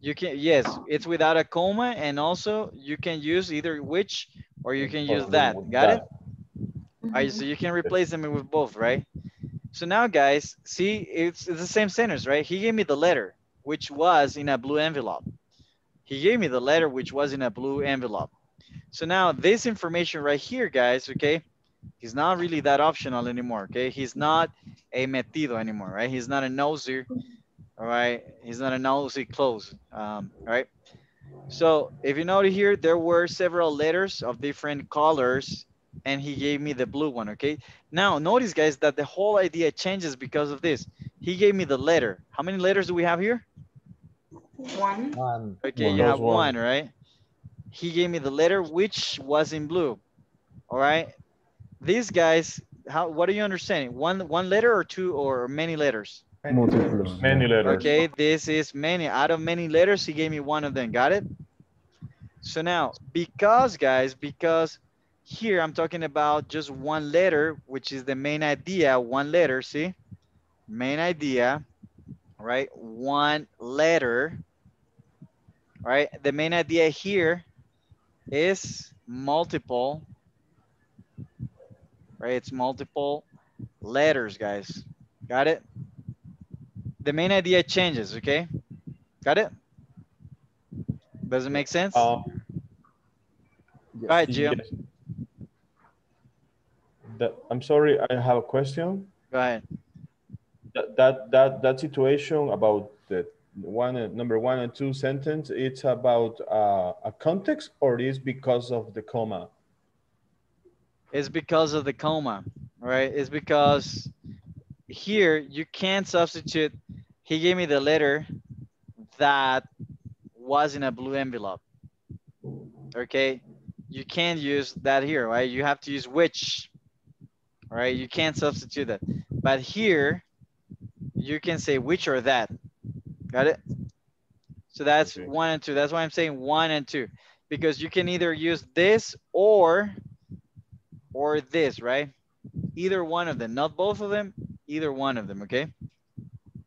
You can, yes, it's without a comma, and also you can use either which or you can use that. Got it? All right, so you can replace them with both, right? So now, guys, see, it's, it's the same sentence, right? He gave me the letter, which was in a blue envelope. He gave me the letter, which was in a blue envelope. So now this information right here, guys, okay, he's not really that optional anymore, okay? He's not a metido anymore, right? He's not a nosy, all right? He's not a nosy close, um, all right? So if you notice here, there were several letters of different colors, and he gave me the blue one, okay? Now, notice, guys, that the whole idea changes because of this. He gave me the letter. How many letters do we have here? One. one. Okay, one. you have one. one, right? He gave me the letter, which was in blue, all right? These guys, how? What are you understanding? One one letter or two or many letters? Multiple. Many letters. Okay, this is many. Out of many letters, he gave me one of them. Got it? So now, because, guys, because... Here, I'm talking about just one letter, which is the main idea, one letter, see? Main idea, right? One letter, right? The main idea here is multiple, right? It's multiple letters, guys. Got it? The main idea changes, okay? Got it? Does it make sense? Um, yes. All right, Jim. Yes. That, I'm sorry, I have a question. Go ahead. That that that, that situation about the one number one and two sentence, it's about uh, a context, or is because of the comma? It's because of the comma, right? It's because here you can't substitute. He gave me the letter that was in a blue envelope. Okay, you can't use that here, right? You have to use which. All right, you can't substitute that. But here, you can say which or that. Got it? So that's okay. One and two. That's why I'm saying one and two. Because you can either use this or, or this, right? Either one of them. Not both of them. Either one of them, okay? All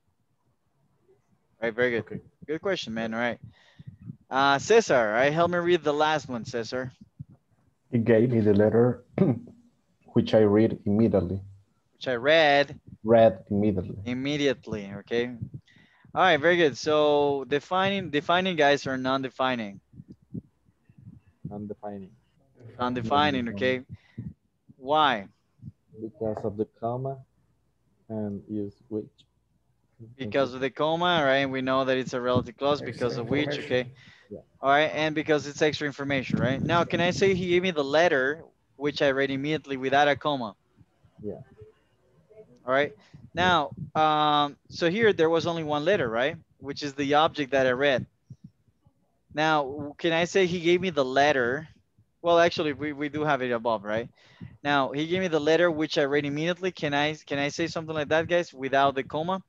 right, very good. Okay. Good question, man. All right. Uh, Cesar, all right? Help me read the last one, Cesar. He gave me the letter. Which I read immediately. Which I read. Read immediately. Immediately, okay. All right, very good. So defining, defining guys are non-defining. Non-defining. Non-defining, okay. Why? Because of the comma and use which. Because of the comma, right? We know that it's a relative clause because of which, okay. Yeah. All right, and because it's extra information, right? Now, can I say he gave me the letter which I read immediately without a comma? Yeah. All right. Now, um, so here there was only one letter, right? Which is the object that I read. Now, can I say he gave me the letter? Well, actually, we, we do have it above, right? Now, he gave me the letter, which I read immediately. Can I, can I say something like that, guys, without the comma?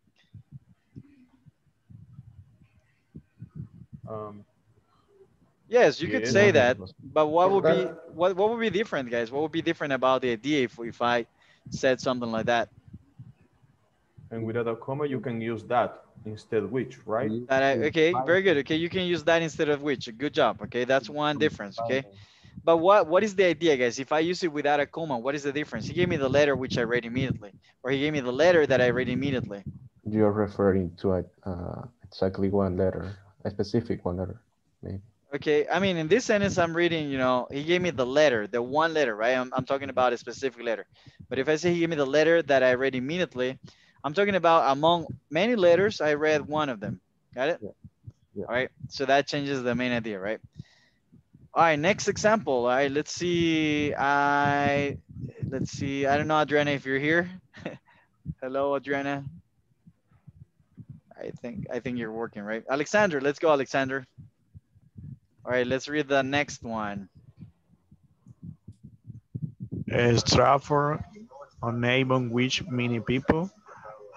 Um. Yes, you yeah, could say no, that, but what would be what, what would be different, guys? What would be different about the idea if, if I said something like that? And without a comma, you can use that instead of which, right? That I, okay, very good. Okay, you can use that instead of which. Good job. Okay, that's one difference. Okay, but what what is the idea, guys? If I use it without a comma, what is the difference? He gave me the letter which I read immediately, or he gave me the letter that I read immediately. You're referring to a, uh, exactly one letter, a specific one letter, maybe. Okay, I mean, in this sentence, I'm reading, you know, he gave me the letter, the one letter, right? I'm, I'm talking about a specific letter. But if I say he gave me the letter that I read immediately, I'm talking about among many letters, I read one of them. Got it? Yeah. Yeah. All right. So that changes the main idea, right? All right. Next example. All right. Let's see. I let's see. I don't know, Adriana, if you're here. Hello, Adriana. I think I think you're working, right? Alexander, let's go, Alexander. All right, let's read the next one. Uh, Stratford, an Avon which many people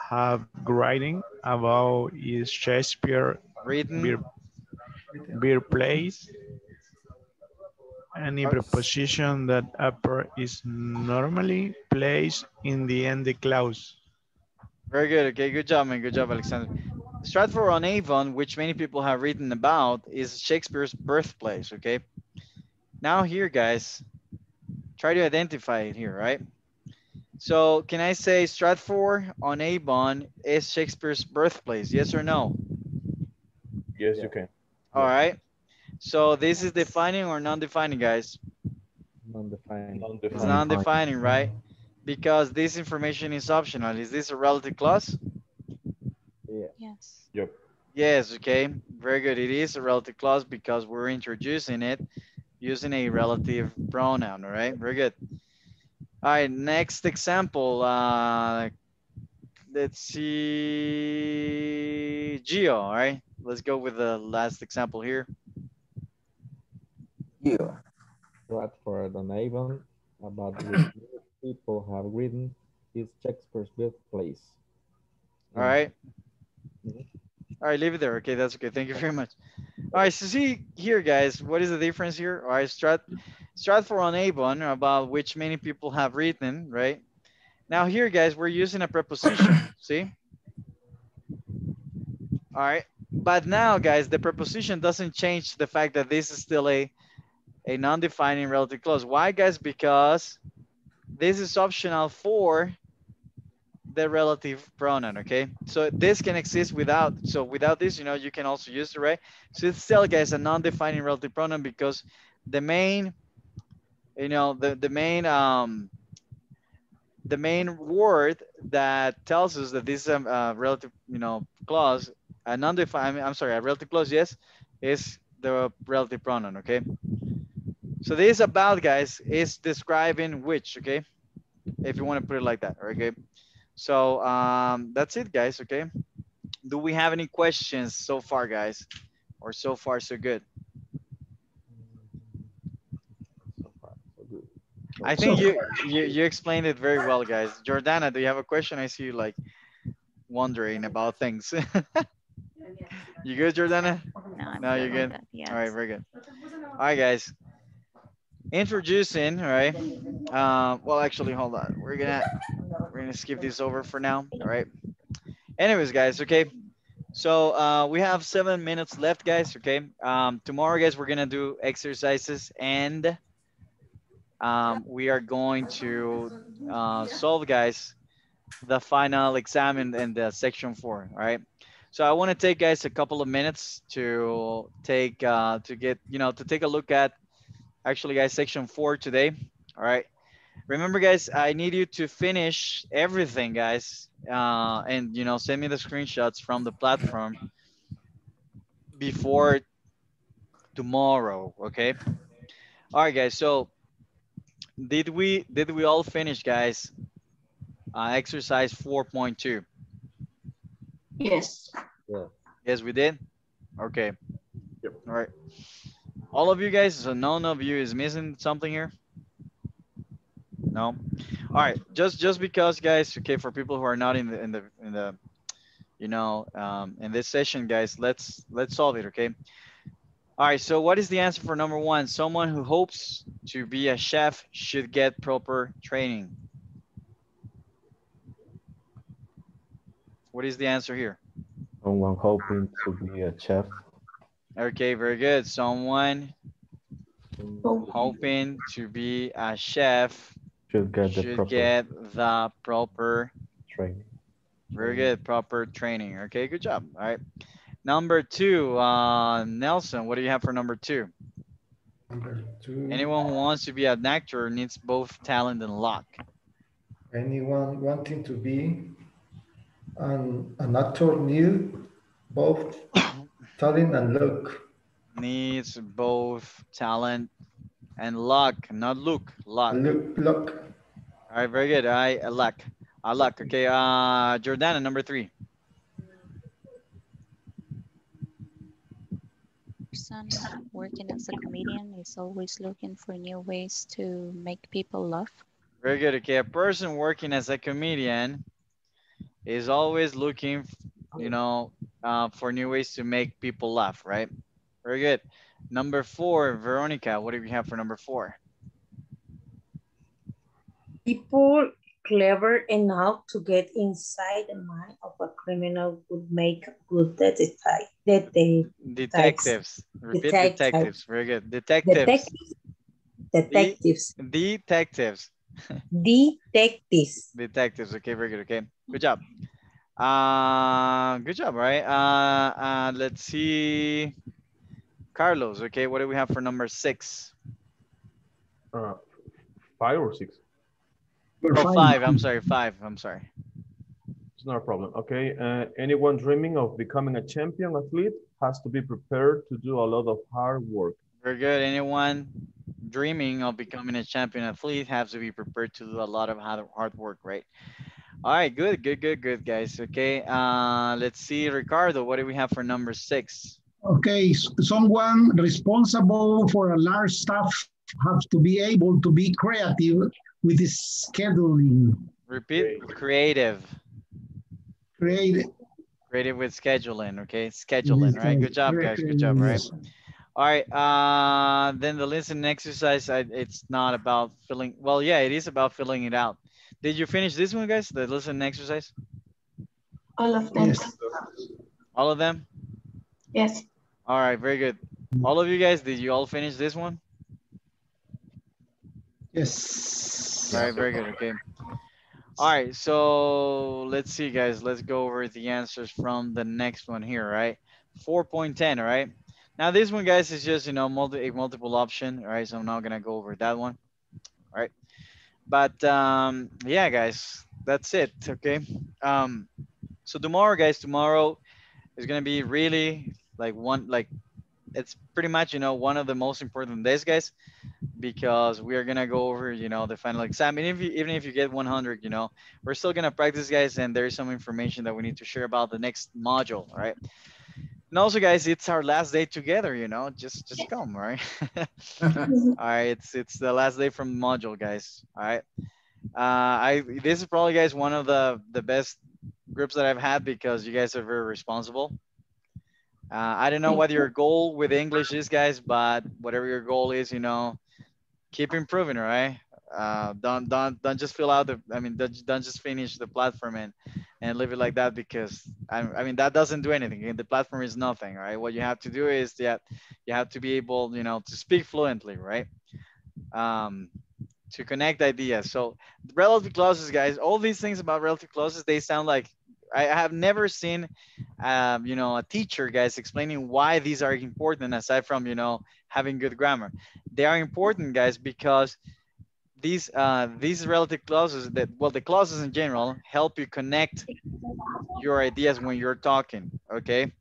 have writing about is Shakespeare beer, beer plays. Any preposition that upper is normally placed in the end of clause. Very good. Okay, good job, man. Good job, Alexander. Stratford on Avon, which many people have written about, is Shakespeare's birthplace, okay? Now here, guys, try to identify it here, right? So can I say Stratford on Avon is Shakespeare's birthplace, yes or no? Yes, yeah. You can. All yeah. right. So this is defining or non-defining, guys? Non-defining. Non-defining. It's non-defining, right? Because this information is optional. Is this a relative clause? Yeah. Yes. Yep. Yes, okay. Very good. It is a relative clause because we're introducing it using a relative pronoun, all right? Very good. All right, next example. Uh, let's see, Gio, all right? Let's go with the last example here. Gio. Stratford on Avon, about the people have written is Shakespeare's birthplace. All right. Mm-hmm. All right, leave it there. Okay, that's okay. Thank you very much. All right, so see here, guys, what is the difference here? All right, Strat Stratford on Avon, about which many people have written, right? Now here, guys, we're using a preposition, see? All right, but now, guys, the preposition doesn't change the fact that this is still a, a non-defining relative clause. Why, guys? Because this is optional for the relative pronoun, okay? So this can exist without, so without this, you know, you can also use it, right? So it's still, guys, a non-defining relative pronoun because the main, you know, the, the main, um, the main word that tells us that this is um, a relative, you know, clause, a non-defining, I'm sorry, a relative clause, yes, is the relative pronoun, okay? So this about, guys, is describing which, okay? If you want to put it like that, okay? So um, that's it, guys, okay? Do we have any questions so far, guys? Or so far, so good? So far, so good. I think you, you, you explained it very well, guys. Jordana, do you have a question? I see you, like, wondering about things. You good, Jordana? No, no you're good? That, yes. All right, very good. All right, guys. Introducing, all right? Uh, well, actually, hold on. We're gonna we're gonna skip this over for now, all right? Anyways, guys, okay. So uh, we have seven minutes left, guys. Okay. Um, tomorrow, guys, we're gonna do exercises, and um, we are going to uh, solve, guys, the final exam in, in the section four, all right? So I want to take, guys, a couple of minutes to take uh, to get you know to take a look at. Actually, guys, section four today, all right? Remember, guys, I need you to finish everything, guys, uh, and, you know, send me the screenshots from the platform before tomorrow, okay? All right, guys, so did we, did we all finish, guys, uh, exercise four point two? Yes. Yeah. Yes, we did? Okay. Yep. All right. All of you guys, so none of you is missing something here? No? All right, just just because, guys, okay, for people who are not in the in the in the you know um in this session, guys, let's let's solve it, okay? All right, so what is the answer for number one? Someone who hopes to be a chef should get proper training. What is the answer here? Someone hoping to be a chef. Okay, very good. Someone hoping to be a chef should get the, should proper, get the proper training. Very good, proper training. Okay, good job. All right. Number two, uh, Nelson, what do you have for number two? Number two. Anyone who wants to be an actor needs both talent and luck. Anyone wanting to be an, an actor needs both talent and luck. Needs both talent and luck, not look, luck. Look, luck. All right, very good. I uh, luck, I uh, luck. Okay, uh, Jordana, number three. Person working as a comedian is always looking for new ways to make people laugh. Very good. Okay, a person working as a comedian is always looking, you know, uh, for new ways to make people laugh, right? Very good. Number four, Veronica, what do we have for number four? People clever enough to get inside the mind of a criminal would make good detective. Detectives. Detectives. Repeat detectives. detectives. Very good. Detectives. Detectives. De detectives. Detectives. Detectives. Okay, very good. Okay. Good job. Uh, good job, right? Uh, uh, let's see. Carlos, okay, what do we have for number six? Uh, five or six? Oh, five. five, I'm sorry, five, I'm sorry. It's not a problem, okay. Uh, anyone dreaming of becoming a champion athlete has to be prepared to do a lot of hard work. Very good. Anyone dreaming of becoming a champion athlete has to be prepared to do a lot of hard work, right? All right, good, good, good, good, guys, okay. Uh, let's see, Ricardo, what do we have for number six? Okay, someone responsible for a large staff has to be able to be creative with the scheduling. Repeat, creative. Creative. Creative with scheduling, okay? Scheduling, yes, right? Good job, guys, good job, right? All right, uh, then the listening exercise, I, it's not about filling, well, yeah, it is about filling it out. Did you finish this one, guys, the listening exercise? All of them. Yes. All of them? Yes. All right, very good. All of you guys, did you all finish this one? Yes. All right, very good, okay. All right, so let's see, guys. Let's go over the answers from the next one here, right? four point ten, all right? Now, this one, guys, is just, you know, multi a multiple option, all right? So I'm not going to go over that one, all right? But, um, yeah, guys, that's it, okay? Um, so tomorrow, guys, tomorrow is going to be really, like, one, like, it's pretty much, you know, one of the most important days, guys, because we are going to go over, you know, the final exam. And if you, even if you get one hundred, you know, we're still going to practice, guys, and there's some information that we need to share about the next module, all right? And also, guys, it's our last day together, you know, just just come, right? All right, it's, it's the last day from the module, guys, all right? Uh, I this is probably, guys, one of the, the best groups that I've had because you guys are very responsible. Uh, I don't know what your goal with English is, guys, but whatever your goal is, you know, keep improving, right? Uh, don't don't don't just fill out the. I mean, don't, don't just finish the platform and and leave it like that because I, I mean that doesn't do anything. The platform is nothing, right? What you have to do is that you have to be able, you know, to speak fluently, right? Um, to connect ideas. So relative clauses, guys. All these things about relative clauses, they sound like. I have never seen, um, you know, a teacher, guys, explaining why these are important aside from, you know, having good grammar. They are important, guys, because these uh, these relative clauses that, well, the clauses in general help you connect your ideas when you're talking, okay?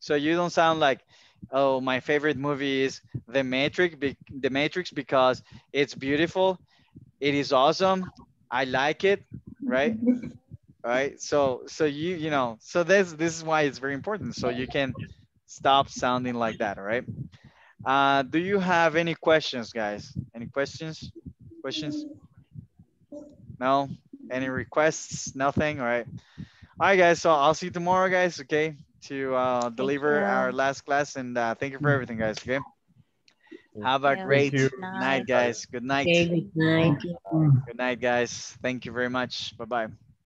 So you don't sound like, oh, my favorite movie is The Matrix, The Matrix because it's beautiful, it is awesome, I like it, right? All right, so so you you know so this this is why it's very important. So you can stop sounding like that. All right. Uh, do you have any questions, guys? Any questions? Questions? No. Any requests? Nothing. All right. All right, guys. So I'll see you tomorrow, guys. Okay. To uh, deliver our last class, and uh, thank you for everything, guys. Okay. Have a great night, guys. Good night. Good night. Good night, guys. Thank you very much. Bye bye.